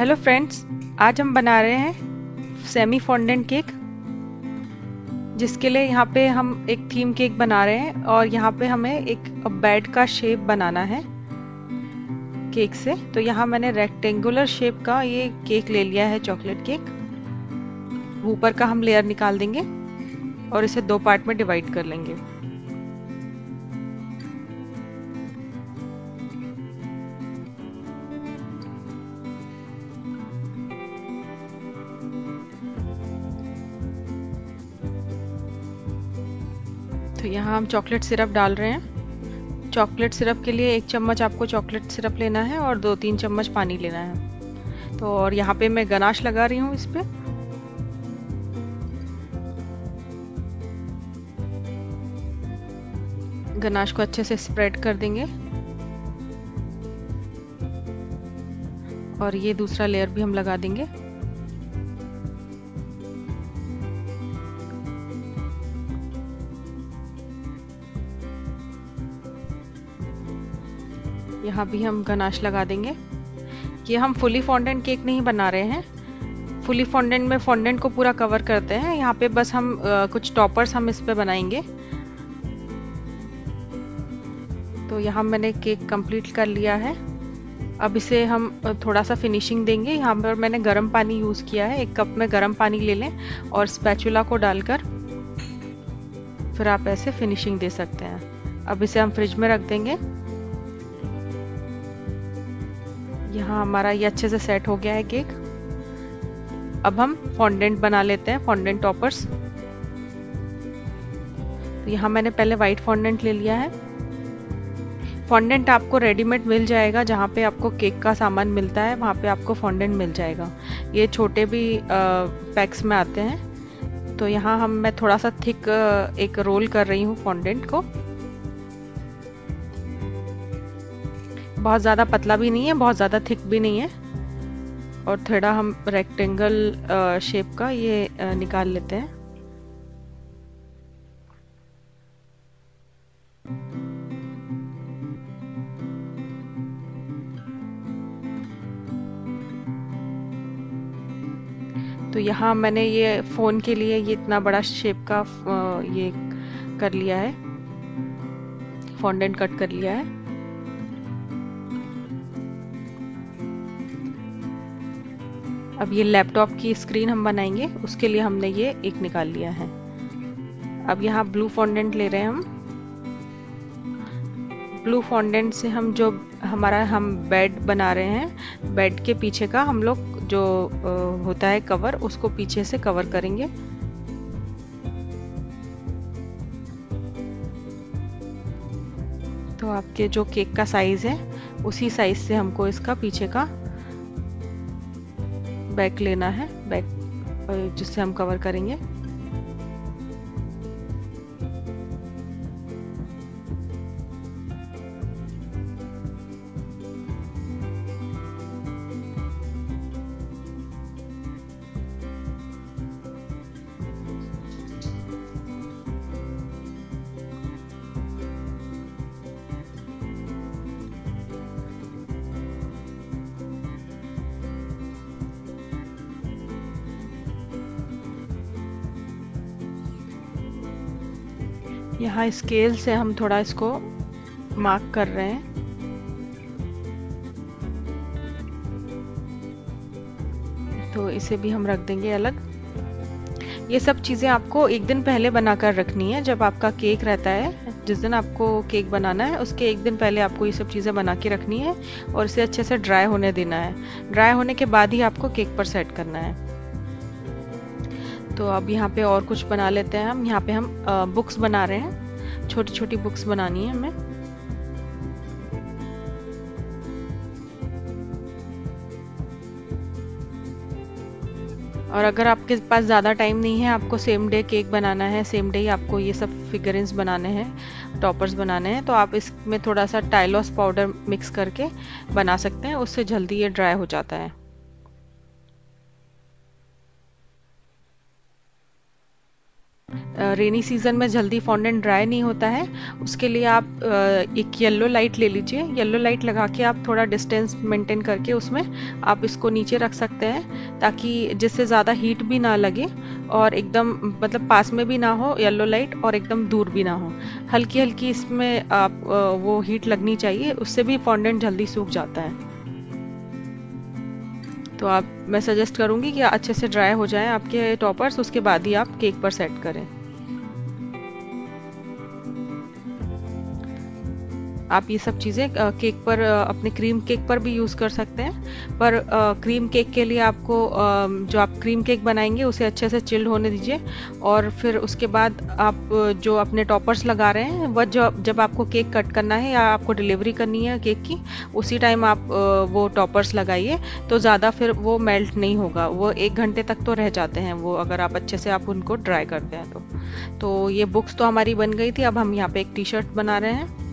Hello friends, आज हम बना रहे हैं सेमी फॉन्डेंट केक, जिसके लिए यहाँ पे हम एक थीम केक बना रहे हैं और यहाँ पे हमें एक बेड का शेप बनाना है केक से। तो यहाँ मैंने रेक्टेंगुलर शेप का ये केक ले लिया है, चॉकलेट केक। ऊपर का हम लेयर निकाल देंगे और इसे दो पार्ट में डिवाइड कर लेंगे। तो यहाँ हम चॉकलेट सिरप डाल रहे हैं। चॉकलेट सिरप के लिए 1 चम्मच आपको चॉकलेट सिरप लेना है और 2-3 चम्मच पानी लेना है। तो और यहाँ पे मैं गनाश लगा रही हूँ इस पे। गनाश को अच्छे से स्प्रेड कर देंगे और ये दूसरा लेयर भी हम लगा देंगे। यहाँ भी हम गनाश लगा देंगे। ये हम फुली फॉन्डेंट केक नहीं बना रहे हैं। फुली फॉन्डेंट में फॉन्डेंट को पूरा कवर करते हैं, यहाँ पे बस हम कुछ टॉपर्स हम इस पे बनाएंगे। तो यहाँ मैंने केक कंप्लीट कर लिया है। अब इसे हम थोड़ा सा फिनिशिंग देंगे। यहाँ पर मैंने गर्म पानी यूज़ किया है। 1 कप में गर्म पानी ले लें और स्पैचुला को डालकर फिर आप ऐसे फिनिशिंग दे सकते हैं। अब इसे हम फ्रिज में रख देंगे। यहाँ हमारा ये अच्छे से सेट हो गया है केक। अब हम फॉन्डेंट बना लेते हैं, फॉन्डेंट टॉपर्स। तो यहाँ मैंने पहले वाइट फॉन्डेंट ले लिया है। फॉन्डेंट आपको रेडीमेड मिल जाएगा, जहाँ पे आपको केक का सामान मिलता है वहाँ पे आपको फॉन्डेंट मिल जाएगा। ये छोटे भी पैक्स में आते हैं। तो यहाँ मैं थोड़ा सा थिक एक रोल कर रही हूँ फॉन्डेंट को। बहुत ज़्यादा पतला भी नहीं है, बहुत ज़्यादा थिक भी नहीं है। और थोड़ा हम रेक्टेंगल शेप का ये निकाल लेते हैं। तो यहाँ मैंने ये फ़ोन के लिए ये इतना बड़ा शेप का ये कर लिया है, फॉन्डेंट कट कर लिया है। अब ये लैपटॉप की स्क्रीन हम बनाएंगे, उसके लिए हमने ये एक निकाल लिया है। अब यहाँ ब्लू फॉन्डेंट ले रहे हैं हम। ब्लू फॉन्डेंट से हम जो हमारा हम बेड बना रहे हैं, बेड के पीछे का हम लोग जो होता है कवर, उसको पीछे से कवर करेंगे। तो आपके जो केक का साइज है उसी साइज से हमको इसका पीछे का बैक लेना है, बैक जिससे हम कवर करेंगे। यहाँ स्केल से हम थोड़ा इसको मार्क कर रहे हैं। तो इसे भी हम रख देंगे अलग। ये सब चीज़ें आपको एक दिन पहले बनाकर रखनी है। जब आपका केक रहता है, जिस दिन आपको केक बनाना है उसके एक दिन पहले आपको ये सब चीज़ें बना के रखनी है और इसे अच्छे से ड्राई होने देना है। ड्राई होने के बाद ही आपको केक पर सेट करना है। तो अब यहाँ पे और कुछ बना लेते हैं हम। यहाँ पे हम बुक्स बना रहे हैं, छोटी छोटी बुक्स बनानी है हमें। और अगर आपके पास ज़्यादा टाइम नहीं है, आपको सेम डे केक बनाना है, सेम डे ही आपको ये सब फिगरिंस बनाने हैं, टॉपर्स बनाने हैं, तो आप इसमें थोड़ा सा टाइलॉस पाउडर मिक्स करके बना सकते हैं। उससे जल्दी ये ड्राई हो जाता है। रेनी सीजन में जल्दी फॉन्डेंट ड्राई नहीं होता है, उसके लिए आप एक येलो लाइट ले लीजिए। येलो लाइट लगा के आप थोड़ा डिस्टेंस मेंटेन करके उसमें आप इसको नीचे रख सकते हैं, ताकि जिससे ज़्यादा हीट भी ना लगे और एकदम मतलब पास में भी ना हो येलो लाइट और एकदम दूर भी ना हो। हल्की हल्की इसमें आप वो हीट लगनी चाहिए, उससे भी फॉन्डेंट जल्दी सूख जाता है। तो आप मैं सजेस्ट करूंगी कि अच्छे से ड्राई हो जाएं आपके टॉपर्स, उसके बाद ही आप केक पर सेट करें। आप ये सब चीज़ें केक पर अपने क्रीम केक पर भी यूज़ कर सकते हैं, पर क्रीम केक के लिए आपको जो आप क्रीम केक बनाएंगे उसे अच्छे से चिल्ड होने दीजिए, और फिर उसके बाद आप जो अपने टॉपर्स लगा रहे हैं वह जब आपको केक कट करना है या आपको डिलीवरी करनी है केक की, उसी टाइम आप वो टॉपर्स लगाइए। तो ज़्यादा फिर वो मेल्ट नहीं होगा, वो 1 घंटे तक तो रह जाते हैं वो, अगर आप अच्छे से आप उनको ड्राई करते हैं। तो ये बुक्स तो हमारी बन गई थी। अब हम यहाँ पर एक टी शर्ट बना रहे हैं।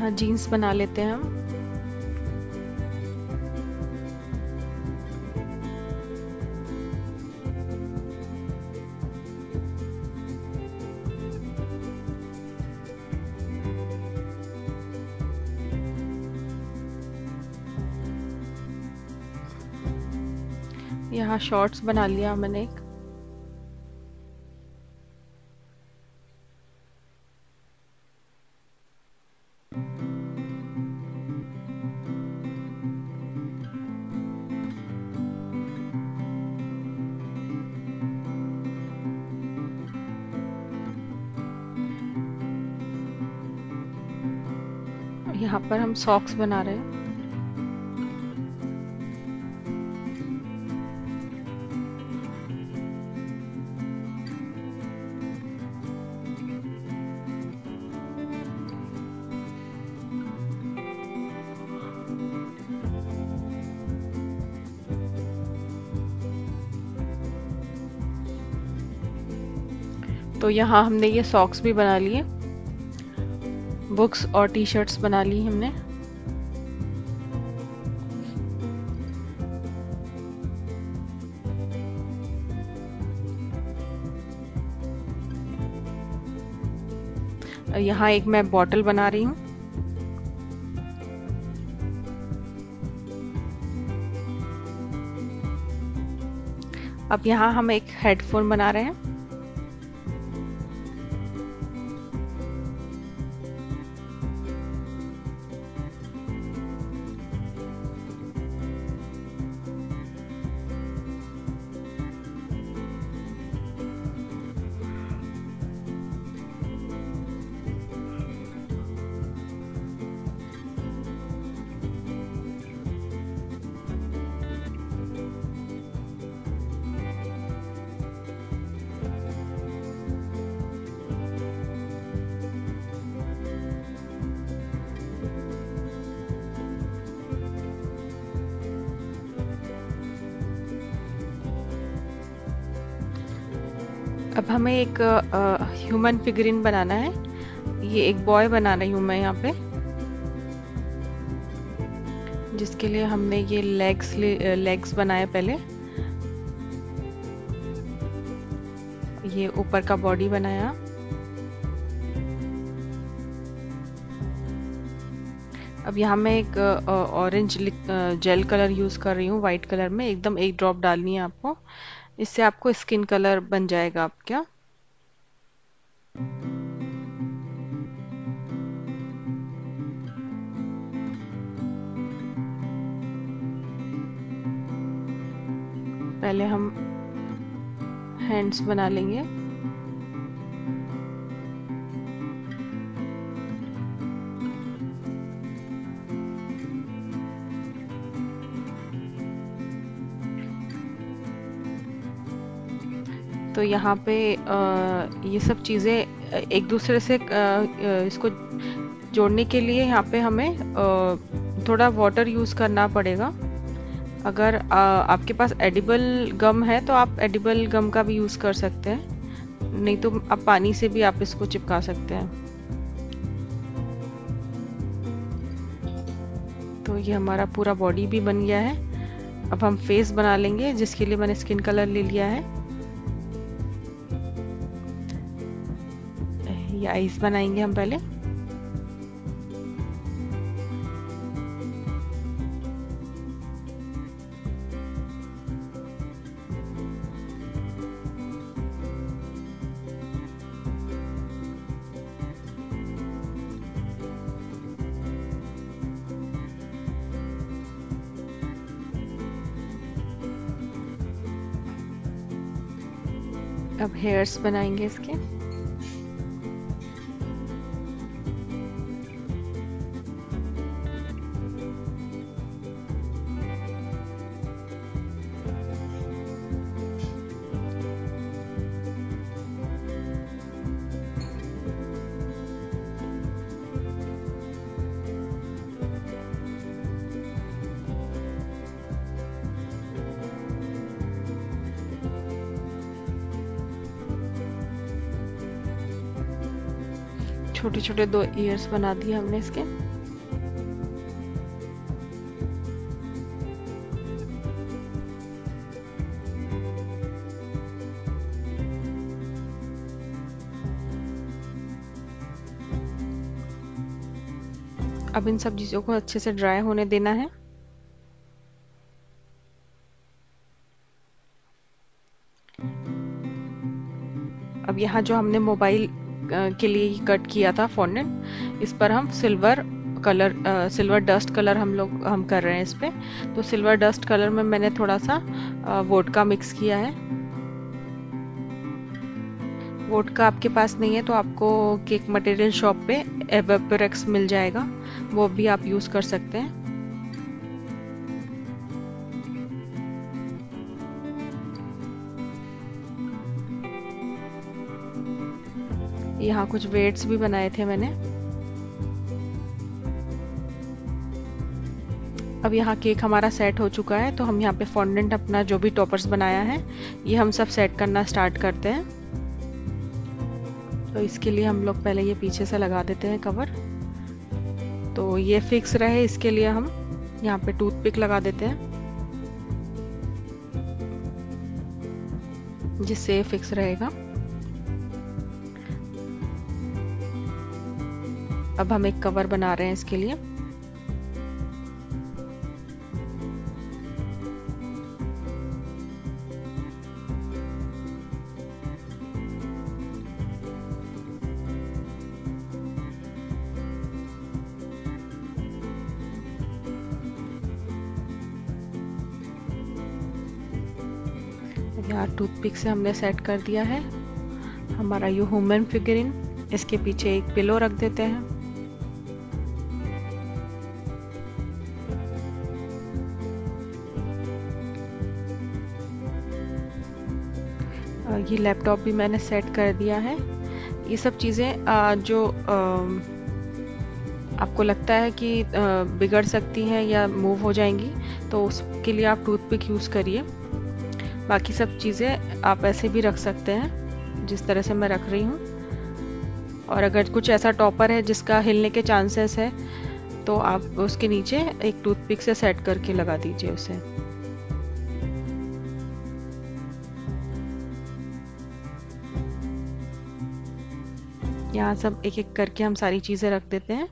हाँ, जीन्स बना लेते हैं हम। यहाँ शॉर्ट्स बना लिया मैंने एक। यहाँ पर हम सॉक्स बना रहे हैं। तो यहाँ हमने ये सॉक्स भी बना लिए, बुक्स और टी शर्ट्स बना ली हमने। यहाँ एक मैं बॉटल बना रही हूँ। अब यहाँ हम एक हेडफोन बना रहे हैं। अब हमें एक ह्यूमन फिगरिन बनाना है। ये एक बॉय बना रही हूँ मैं यहाँ पे, जिसके लिए हमने ये लेग्स बनाए पहले। ये ऊपर का बॉडी बनाया। अब यहाँ मैं एक ऑरेंज जेल कलर यूज़ कर रही हूँ वाइट कलर में, एकदम एक ड्रॉप डालनी है आपको, इससे आपको स्किन कलर बन जाएगा आपका। पहले हम हैंड्स बना लेंगे। तो यहाँ पे ये सब चीज़ें एक दूसरे से इसको जोड़ने के लिए यहाँ पे हमें थोड़ा वाटर यूज़ करना पड़ेगा। अगर आपके पास एडिबल गम है तो आप एडिबल गम का भी यूज़ कर सकते हैं, नहीं तो आप पानी से भी आप इसको चिपका सकते हैं। तो ये हमारा पूरा बॉडी भी बन गया है। अब हम फेस बना लेंगे, जिसके लिए मैंने स्किन कलर ले लिया है। ये आइस बनाएंगे हम पहले। अब हेयर्स बनाएंगे इसके। छोटे छोटे दो ईयर्स बना दिए हमने इसके। अब इन सब चीजों को अच्छे से ड्राई होने देना है। अब यहाँ जो हमने मोबाइल के लिए कट किया था फॉन्डेंट, इस पर हम silver colour, silver dust colour हम कर रहे हैं इस पे। तो सिल्वर डस्ट कलर में मैंने थोड़ा सा वोडका मिक्स किया है। वोडका आपके पास नहीं है तो आपको केक मटेरियल शॉप पे एवेपोरेक्स मिल जाएगा, वो भी आप यूज कर सकते हैं। यहाँ कुछ वेट्स भी बनाए थे मैंने। अब यहाँ केक हमारा सेट हो चुका है, तो हम यहाँ पे फॉन्डेंट अपना जो भी टॉपर्स बनाया है ये हम सब सेट करना स्टार्ट करते हैं। तो इसके लिए हम लोग पहले ये पीछे से लगा देते हैं कवर, तो ये फिक्स रहे इसके लिए हम यहाँ पे टूथपिक लगा देते हैं, जिससे फिक्स रहेगा। अब हम एक कवर बना रहे हैं इसके लिए। यहाँ टूथपिक से हमने सेट कर दिया है हमारा ये ह्यूमन फिगरिन। इसके पीछे एक पिलो रख देते हैं। ये लैपटॉप भी मैंने सेट कर दिया है। ये सब चीज़ें जो आपको लगता है कि बिगड़ सकती हैं या मूव हो जाएंगी, तो उसके लिए आप टूथपिक यूज़ करिए। बाकी सब चीज़ें आप ऐसे भी रख सकते हैं जिस तरह से मैं रख रही हूँ। और अगर कुछ ऐसा टॉपर है जिसका हिलने के चांसेस है तो आप उसके नीचे एक टूथपिक से सेट करके लगा दीजिए उसे। यहाँ सब एक एक करके हम सारी चीजें रख देते हैं।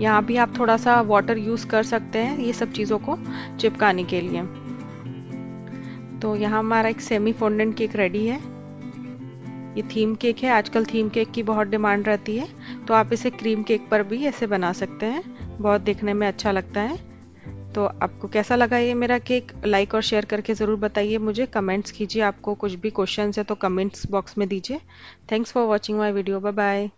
यहाँ भी आप थोड़ा सा वाटर यूज़ कर सकते हैं ये सब चीज़ों को चिपकाने के लिए। तो यहाँ हमारा एक सेमी फोंडेंट केक रेडी है। ये थीम केक है, आजकल थीम केक की बहुत डिमांड रहती है, तो आप इसे क्रीम केक पर भी ऐसे बना सकते हैं, बहुत देखने में अच्छा लगता है। तो आपको कैसा लगा ये मेरा केक, लाइक और शेयर करके ज़रूर बताइए मुझे, कमेंट्स कीजिए, आपको कुछ भी क्वेश्चंस है तो कमेंट्स बॉक्स में दीजिए। Thanks for watching my video, bye bye.